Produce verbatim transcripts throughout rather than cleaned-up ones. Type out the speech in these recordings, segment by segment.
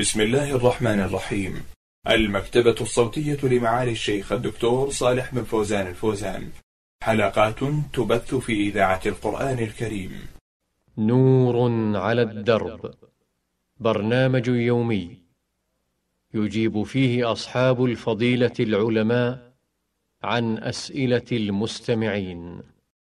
بسم الله الرحمن الرحيم. المكتبة الصوتية لمعالي الشيخ الدكتور صالح بن فوزان الفوزان، حلقات تبث في إذاعة القرآن الكريم. نور على الدرب، برنامج يومي يجيب فيه أصحاب الفضيلة العلماء عن أسئلة المستمعين.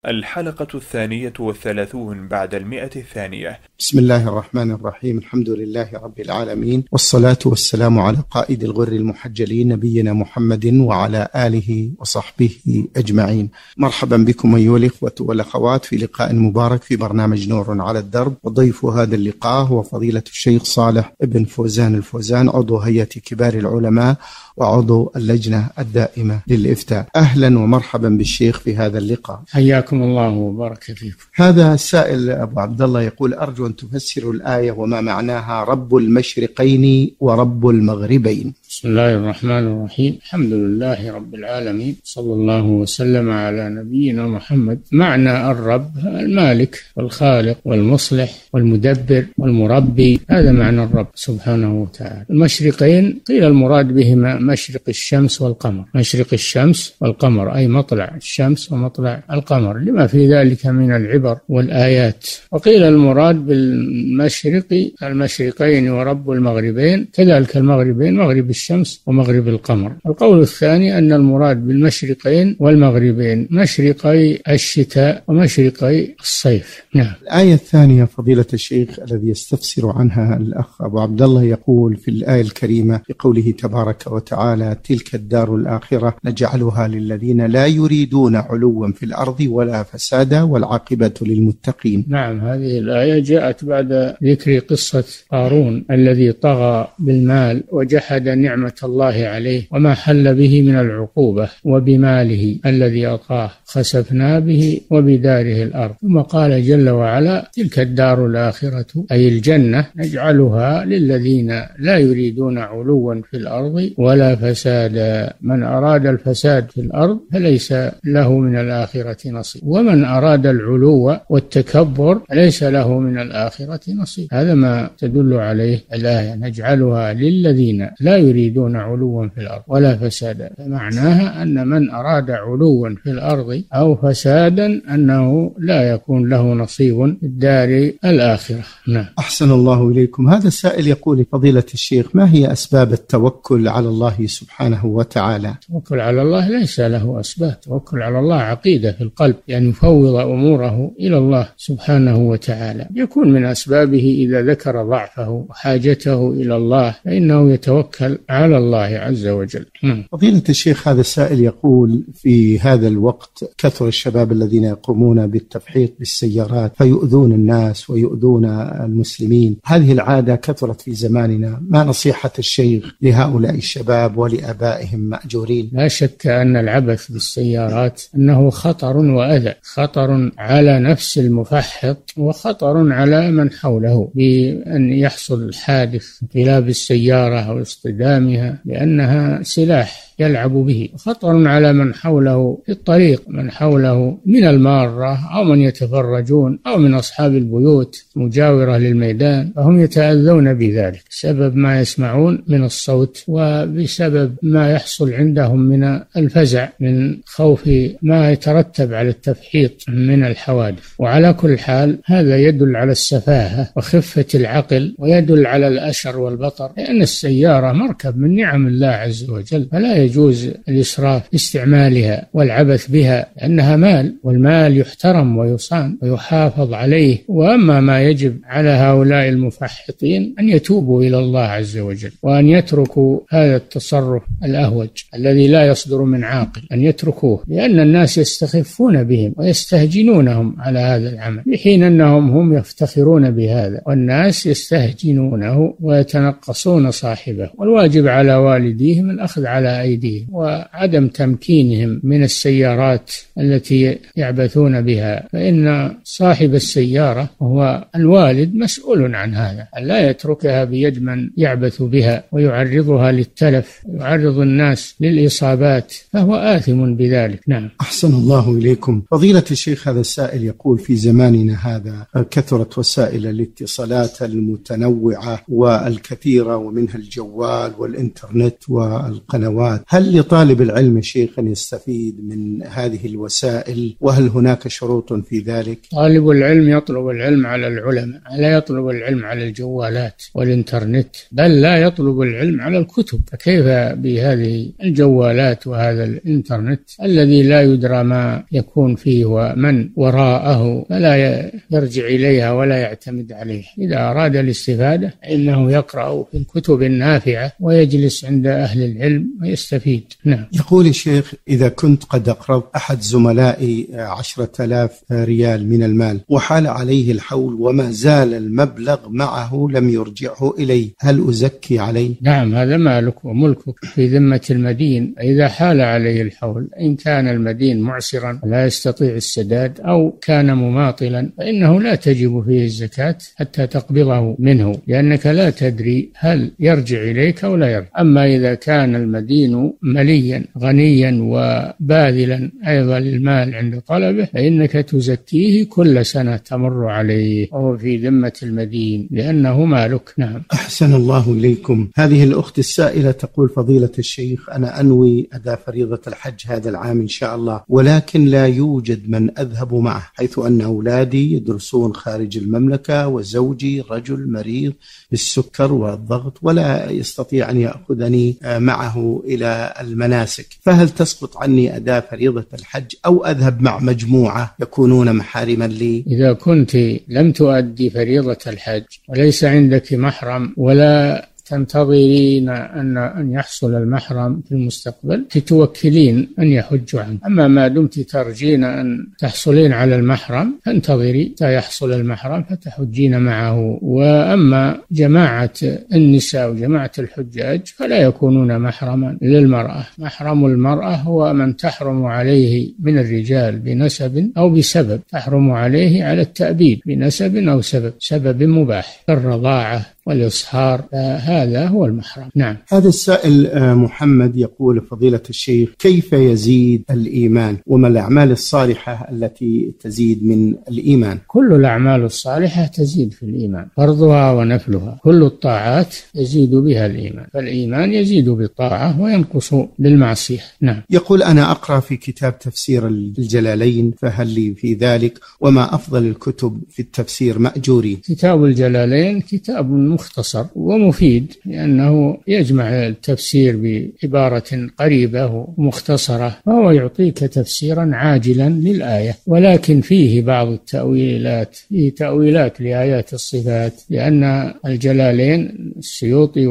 الحلقة الثانية والثلاثون بعد المئة الثانية. بسم الله الرحمن الرحيم، الحمد لله رب العالمين، والصلاة والسلام على قائد الغر المحجلين نبينا محمد وعلى آله وصحبه أجمعين. مرحبا بكم أيها الإخوة والأخوات في لقاء مبارك في برنامج نور على الدرب، وضيف هذا اللقاء هو فضيلة الشيخ صالح بن فوزان الفوزان، عضو هيئة كبار العلماء وعضو اللجنة الدائمة للإفتاء. أهلا ومرحبا بالشيخ في هذا اللقاء، حياكم الله وبارك فيكم. هذا السائل أبو عبد الله يقول: أرجو أن تفسروا الآية وما معناها رب المشرقين ورب المغربين. بسم الله الرحمن الرحيم، الحمد لله رب العالمين، صلى الله وسلم على نبينا محمد. معنى الرب المالك والخالق والمصلح والمدبر والمربي، هذا معنى الرب سبحانه وتعالى. المشرقين قيل المراد بهما مشرق الشمس والقمر، مشرق الشمس والقمر أي مطلع الشمس ومطلع القمر، لما في ذلك من العبر والآيات. وقيل المراد بالمشرق المشرقين ورب المغربين، كذلك المغربين مغرب الشمس ومغرب القمر. القول الثاني أن المراد بالمشرقين والمغربين مشرقي الشتاء ومشرقي الصيف. نعم. الآية الثانية فضيلة الشيخ الذي يستفسر عنها الأخ أبو عبد الله يقول في الآية الكريمة بقوله تبارك وتعالى: تلك الدار الآخرة نجعلها للذين لا يريدون علوا في الأرض ولا فسادا والعاقبة للمتقين. نعم، هذه الآية جاءت بعد ذكر قصة قارون الذي طغى بالمال وجحد نعمة الله عليه وما حل به من العقوبة، وبماله الذي أطاه خسفنا به وبداره الأرض. ثم قال جل وعلا: تلك الدار الآخرة أي الجنة نجعلها للذين لا يريدون علوا في الأرض ولا فسادا. من أراد الفساد في الأرض فليس له من الآخرة نصيب، ومن أراد العلو والتكبر ليس له من الآخرة نصيب. هذا ما تدل عليه الآية، نجعلها للذين لا يريدون علوا في الأرض ولا فسادا، فمعناها أن من أراد علوا في الأرض أو فسادا أنه لا يكون له نصيب في الدار الآخرة. نعم. أحسن الله إليكم. هذا السائل يقول فضيلة الشيخ: ما هي أسباب التوكل على الله سبحانه وتعالى؟ التوكل على الله ليس له أسباب، التوكل على الله عقيدة في القلب، يعني يفوض أموره إلى الله سبحانه وتعالى. يكون من أسبابه إذا ذكر ضعفه وحاجته إلى الله فإنه يتوكل على الله عز وجل. فضيلة الشيخ، هذا السائل يقول في هذا الوقت كثر الشباب الذين يقومون بالتفحيط بالسيارات فيؤذون الناس ويؤذون المسلمين، هذه العادة كثرت في زماننا، ما نصيحة الشيخ لهؤلاء الشباب ولأبائهم مأجورين؟ لا شك أن العبث بالسيارات أنه خطر وأذى، خطر على نفس المفحط وخطر على من حوله بأن يحصل حادث انقلاب السيارة أو اصطدامها، لأنها سلاح يلعب به، خطر على من حوله في الطريق، من حوله من المارة أو من يتفرجون أو من أصحاب البيوت مجاورة للميدان، فهم يتأذون بذلك بسبب ما يسمعون من الصوت وبسبب ما يحصل عندهم من الفزع من خوف ما يترتب على التفحيط من الحوادث. وعلى كل حال هذا يدل على السفاهة وخفة العقل، ويدل على الأشر والبطر، لأن السيارة مركب من نعم الله عز وجل، فلا يجوز الإسراف في استعمالها والعبث بها، لأنها مال، والمال يحترم ويصان ويحافظ عليه. وأما ما يجب على هؤلاء المفحطين أن يتوبوا إلى الله عز وجل، وأن يتركوا هذا التصرف الأهوج الذي لا يصدر من عاقل، أن يتركوه، لأن الناس يستخفون بهم ويستهجنونهم على هذا العمل، بحين أنهم هم يفتخرون بهذا والناس يستهجنونه ويتنقصون صاحبه. والواجب يجب على والديهم الأخذ على أيديهم وعدم تمكينهم من السيارات التي يعبثون بها، فإن صاحب السيارة هو الوالد مسؤول عن هذا، لا يتركها بيد من يعبث بها ويعرضها للتلف، يعرض الناس للإصابات، فهو آثم بذلك. نعم. أحسن الله إليكم فضيلة الشيخ. هذا السائل يقول: في زماننا هذا كثرت وسائل الاتصالات المتنوعة والكثيرة ومنها الجوال والإنترنت والقنوات، هل لطالب العلم شيخ أن يستفيد من هذه الوسائل وهل هناك شروط في ذلك؟ طالب العلم يطلب العلم على العلماء، لا يطلب العلم على الجوالات والإنترنت، بل لا يطلب العلم على الكتب، فكيف بهذه الجوالات وهذا الإنترنت الذي لا يدرى ما يكون فيه ومن وراءه، فلا يرجع إليها ولا يعتمد عليها. إذا أراد الاستفادة إنه يقرأ في الكتب النافعة ويجلس عند أهل العلم ويستفيد. نعم. يقول الشيخ: إذا كنت قد أقرض أحد زملائي عشرة آلاف ريال من المال وحال عليه الحول وما زال المبلغ معه لم يرجعه إليه، هل أزكي عليه؟ نعم، هذا مالك وملكك في ذمة المدين إذا حال عليه الحول، إن كان المدين معسرا لا يستطيع السداد أو كان مماطلا فإنه لا تجب فيه الزكاة حتى تقبضه منه، لأنك لا تدري هل يرجع إليك أو لا يرجع. أما إذا كان المدين مليا غنيا وباذلا أيضا للمال عند طلبه فإنك تزكيه كل سنة تمر عليه وهو في ذمة المدين لأنه مالك. نعم. أحسن الله إليكم. هذه الأخت السائلة تقول: فضيلة الشيخ، أنا أنوي أداء فريضة الحج هذا العام إن شاء الله، ولكن لا يوجد من أذهب معه، حيث أن أولادي يدرسون خارج المملكة وزوجي رجل مريض بالسكر والضغط ولا يستطيع أن يأخذني معه إلى المناسك، فهل تسقط عني أداء فريضة الحج أو أذهب مع مجموعة يكونون محارما لي؟ إذا كنت لم تؤدي فريضة الحج وليس عندك محرم ولا تنتظرين أن أن يحصل المحرم في المستقبل تتوكلين أن يحج عنك. أما ما دمت ترجين أن تحصلين على المحرم فانتظري حتى يحصل المحرم فتحجين معه. وأما جماعة النساء وجماعة الحجاج فلا يكونون محرما للمرأة، محرم المرأة هو من تحرم عليه من الرجال بنسب أو بسبب، تحرم عليه على التأبيد بنسب أو سبب، سبب مباح كالرضاعة والإصهار، هذا هو المحرم. نعم. هذا السائل محمد يقول: فضيلة الشيخ، كيف يزيد الإيمان وما الأعمال الصالحة التي تزيد من الإيمان؟ كل الأعمال الصالحة تزيد في الإيمان، فرضها ونفلها، كل الطاعات يزيد بها الإيمان، فالإيمان يزيد بالطاعة وينقص بالمعصية. نعم. يقول: أنا أقرأ في كتاب تفسير الجلالين فهل لي في ذلك؟ وما أفضل الكتب في التفسير مأجوري؟ كتاب الجلالين كتاب مختصر ومفيد لأنه يجمع التفسير بعبارة قريبة ومختصرة، وهو يعطيك تفسيرا عاجلا للآية، ولكن فيه بعض التأويلات، فيه تأويلات لآيات الصفات، لأن الجلالين السيوطي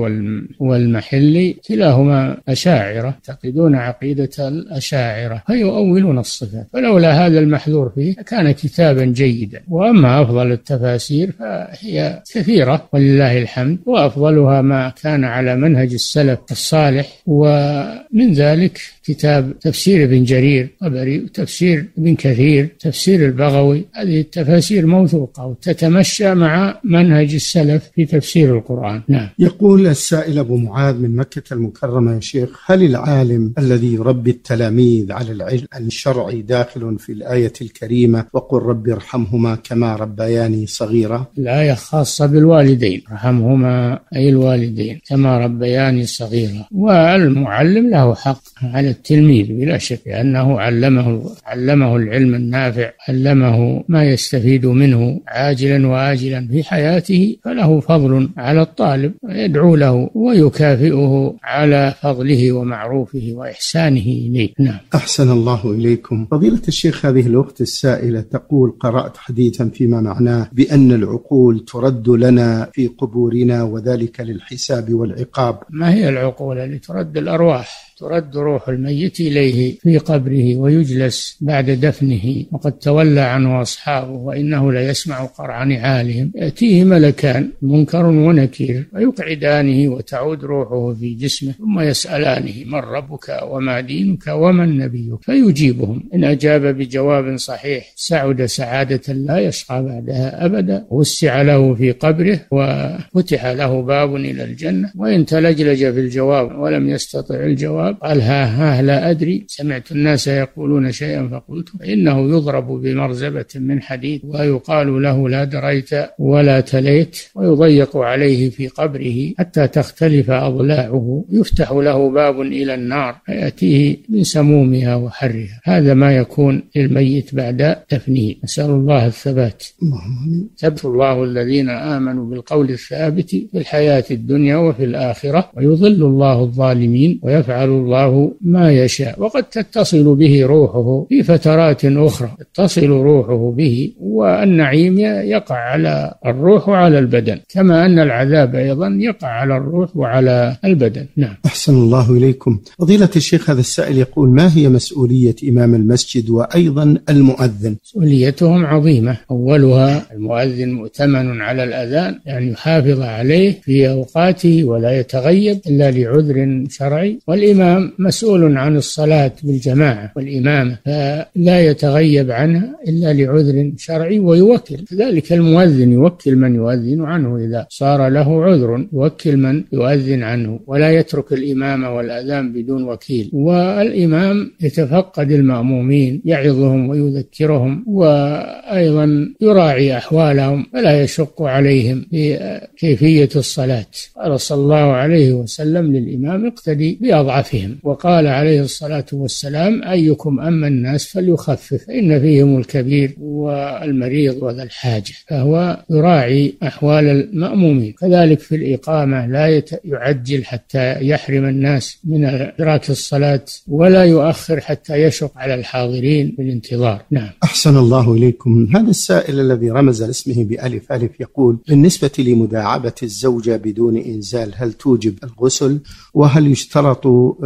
والمحلي كلاهما أشاعرة يعتقدون عقيدة الأشاعرة فيؤولون الصفات، فلولا هذا المحذور فيه كان كتابا جيدا. وأما أفضل التفاسير فهي كثيرة ولله الحمد، وأفضلها ما كان على منهج السلف الصالح، ومن ذلك كتاب تفسير ابن جرير الطبري وتفسير ابن كثير، تفسير البغوي، هذه التفاسير موثوقة وتتمشى مع منهج السلف في تفسير القرآن. نعم. يقول السائل أبو معاذ من مكة المكرمة: يا شيخ، هل العالم الذي يربي التلاميذ على العلم الشرعي داخل في الآية الكريمة وقل رب ارحمهما كما ربياني صغيرة؟ الآية خاصة بالوالدين، رحمهما أي الوالدين كما ربياني صغيرة، والمعلم له حق على التلميذ بلا شك، لأنه علمه علمه العلم النافع، علمه ما يستفيد منه عاجلا وآجلا في حياته، فله فضل على الطالب ويدعو له ويكافئه على فضله ومعروفه وإحسانه إليه. نعم. أحسن الله إليكم. فضيلة الشيخ، هذه الأخت السائلة تقول: قرأت حديثا فيما معناه بأن العقول ترد لنا في قبورنا وذلك للحساب والعقاب. ما هي العقول اللي ترد؟ الأرواح ترد روح الميت إليه في قبره ويجلس بعد دفنه، وقد تولى عنه أصحابه وإنه لا يسمع قرع نعالهم، يأتيه ملكان منكر ونكير ويقعدانه وتعود روحه في جسمه، ثم يسألانه من ربك وما دينك ومن نبيك، فيجيبهم، إن أجاب بجواب صحيح سعد سعادة لا يشقى بعدها أبدا، وسع له في قبره وفتح له باب إلى الجنة، وإن تلجلج في الجواب ولم يستطع الجواب قال ها ها لا أدري، سمعت الناس يقولون شيئا فقلت، إنه يضرب بمرزبة من حديد ويقال له لا دريت ولا تليت، ويضيق عليه في قبره حتى تختلف أضلاعه، يفتح له باب إلى النار فيأتيه من سمومها وحرها. هذا ما يكون للميت بعد دفنه، نسأل الله الثبات. ثبت الله الذين آمنوا بالقول الثابت في الحياة الدنيا وفي الآخرة، ويضل الله الظالمين ويفعل الله ما يشاء. وقد تتصل به روحه في فترات أخرى، تتصل روحه به، والنعيم يقع على الروح وعلى البدن، كما أن العذاب أيضا يقع على الروح وعلى البدن. نعم. أحسن الله إليكم فضيلة الشيخ، هذا السائل يقول: ما هي مسؤولية إمام المسجد وأيضا المؤذن؟ مسؤوليتهم عظيمة، أولها المؤذن مؤتمن على الأذان، يعني يحافظ عليه في أوقاته ولا يتغيب إلا لعذر شرعي، والإمام مسؤول عن الصلاة بالجماعة والإمامة فلا يتغيب عنها إلا لعذر شرعي، ويوكل كذلك المؤذن، يوكل من يؤذن عنه إذا صار له عذر، يوكل من يؤذن عنه، ولا يترك الإمامة والأذان بدون وكيل. والإمام يتفقد المأمومين، يعظهم ويذكرهم، وأيضا يراعي أحوالهم فلا يشق عليهم بكيفية الصلاة. قال صلى الله عليه وسلم للإمام: اقتدي بأضعفهم. وقال عليه الصلاة والسلام: أيكم أما الناس فليخفف، إن فيهم الكبير والمريض وذا الحاجة. فهو يراعي أحوال المأمومين. كذلك في الإقامة لا يعجل حتى يحرم الناس من إدراك الصلاة، ولا يؤخر حتى يشق على الحاضرين بالانتظار. نعم. أحسن الله إليكم. هذا السائل الذي رمز لاسمه بألف ألف يقول: بالنسبة لمداعبة الزوجة بدون إنزال، هل توجب الغسل؟ وهل يشترط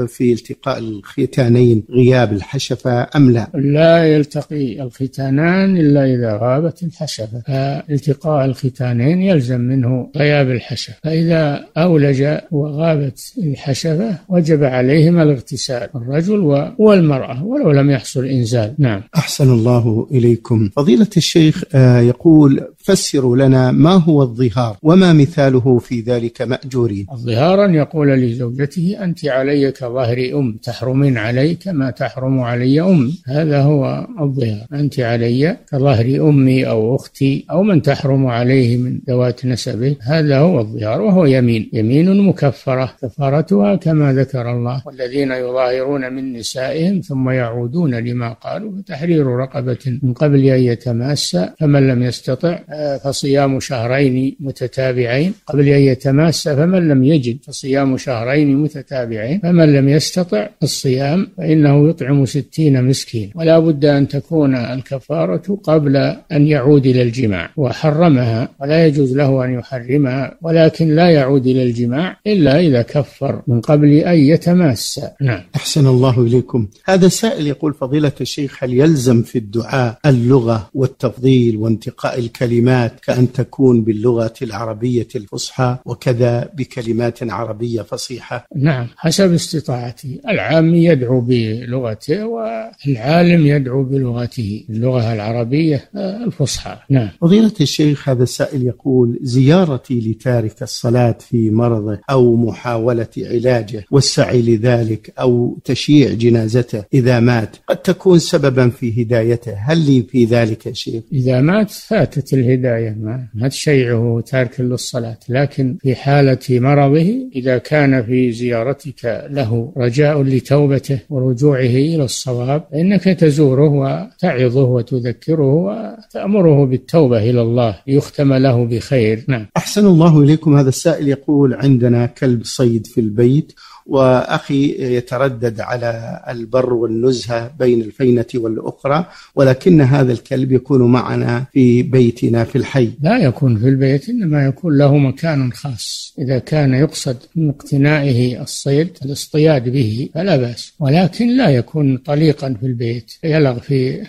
في التقاء الختانين غياب الحشفة أم لا؟ لا يلتقي الختانان إلا إذا غابت الحشفة، فالتقاء الختانين يلزم منه غياب الحشفة، فإذا أولج وغابت الحشفة وجب عليهما الاغتسال، الرجل والمرأة، ولو لم يحصل إنزال. نعم. أحسن الله إليكم. فضيلة الشيخ يقول: فسروا لنا ما هو الظهار وما مثاله في ذلك مأجورين. الظهار أن يقول لزوجته: أنت عليك ظهري أم، تحرمين علي كما تحرم علي أم، هذا هو الظهار، أنت علي كظهري أمي أو أختي أو من تحرم عليه من ذوات نسبه، هذا هو الظهار، وهو يمين، يمين مكفرة كفارتها كما ذكر الله: والذين يظاهرون من نسائهم ثم يعودون لما قالوا فتحرير رقبة من قبل أن يتماسا، فمن لم يستطع فصيام شهرين متتابعين قبل أن يتماسا، فمن لم يجد فصيام شهرين متتابعين، فمن لم يستطع الصيام فإنه يطعم ستين مسكين. ولا بد أن تكون الكفارة قبل أن يعود إلى الجماع، وحرمها ولا يجوز له أن يحرمها، ولكن لا يعود إلى الجماع إلا إذا كفر من قبل أن يتماسى. نعم. أحسن الله إليكم. هذا سائل يقول: فضيلة الشيخ، هل يلزم في الدعاء اللغة والتفضيل وانتقاء الكلمات كأن تكون باللغة العربية الفصحى وكذا بكلمات عربية فصيحة؟ نعم، حسب استطاعته. العام يدعو بلغته والعالم يدعو بلغته، اللغة العربية الفصحى. نعم. فضيلة الشيخ، هذا السائل يقول: زيارتي لتارك الصلاة في مرضه أو محاولة علاجه والسعي لذلك أو تشييع جنازته إذا مات قد تكون سببا في هدايته، هل لي في ذلك يا شيخ؟ إذا مات فاتت الهداية، ما مات شيعه تارك للصلاة، لكن في حالة مرضه إذا كان في زيارتك له رجاء لتوبته ورجوعه إلى الصواب، إنك تزوره وتعظه وتذكره وتأمره بالتوبة إلى الله ليختم له بخير. نعم. أحسن الله إليكم. هذا السائل يقول: عندنا كلب صيد في البيت، وأخي يتردد على البر والنزهة بين الفينة والأخرى، ولكن هذا الكلب يكون معنا في بيتنا هنا في الحي؟ لا يكون في البيت، إنما يكون له مكان خاص. إذا كان يقصد من اقتنائه الصيد الاصطياد به فلا بأس، ولكن لا يكون طليقا في البيت يلغ في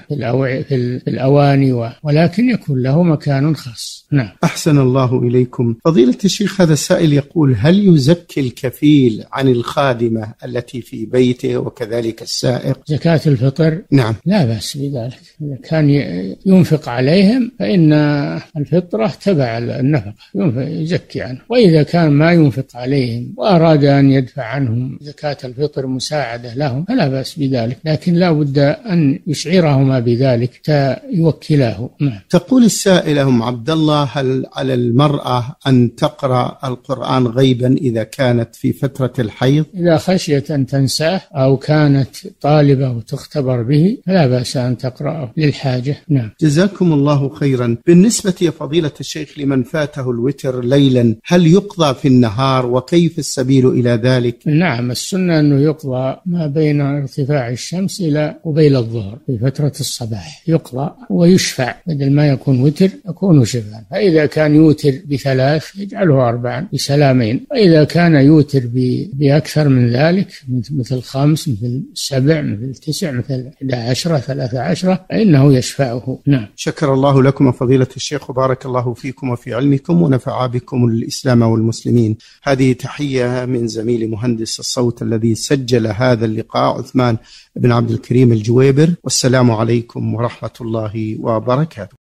الأواني، ولكن يكون له مكان خاص. نعم. أحسن الله إليكم فضيلة الشيخ. هذا السائل يقول: هل يزكي الكفيل عن الخادمة التي في بيته وكذلك السائق؟ زكاة الفطر نعم لا بأس بذلك، إذا كان ينفق عليهم فإن الفطرة تبع النفقة يزكي عنه، وإذا كان ما ينفق عليهم وأراد أن يدفع عنهم زكاة الفطر مساعدة لهم فلا بأس بذلك، لكن لا بد أن يشعرهما بذلك تيوكلاه. نعم. تقول السائلة أم عبد الله: هل على المرأة أن تقرأ القرآن غيبا إذا كانت في فترة الحيض؟ إذا خشيت أن تنساه أو كانت طالبة وتختبر به فلا بأس أن تقرأه للحاجة. نعم. جزاكم الله خيرا. بالنسبة يا فضيلة الشيخ لمن فاته الوتر ليلا، هل يقضى في النهار وكيف السبيل إلى ذلك؟ نعم، السنة أنه يقضى ما بين ارتفاع الشمس إلى قبيل الظهر في فترة الصباح، يقضى ويشفع، بدل ما يكون وتر يكون شفعا. فإذا كان يوتر بثلاث يجعله أربعا بسلامين، وإذا كان يوتر بأكثر من ذلك مثل خمس مثل سبع مثل تسع مثل إحدى عشرة ثلاثة عشرة فإنه يشفعه. نعم. شكر الله لكم فضيلة الشيخ وبارك الله فيكم وفي علمكم ونفع بكم الإسلام والمسلمين. هذه تحية من زميل مهندس الصوت الذي سجل هذا اللقاء عثمان بن عبد الكريم الجويبر، والسلام عليكم ورحمة الله وبركاته.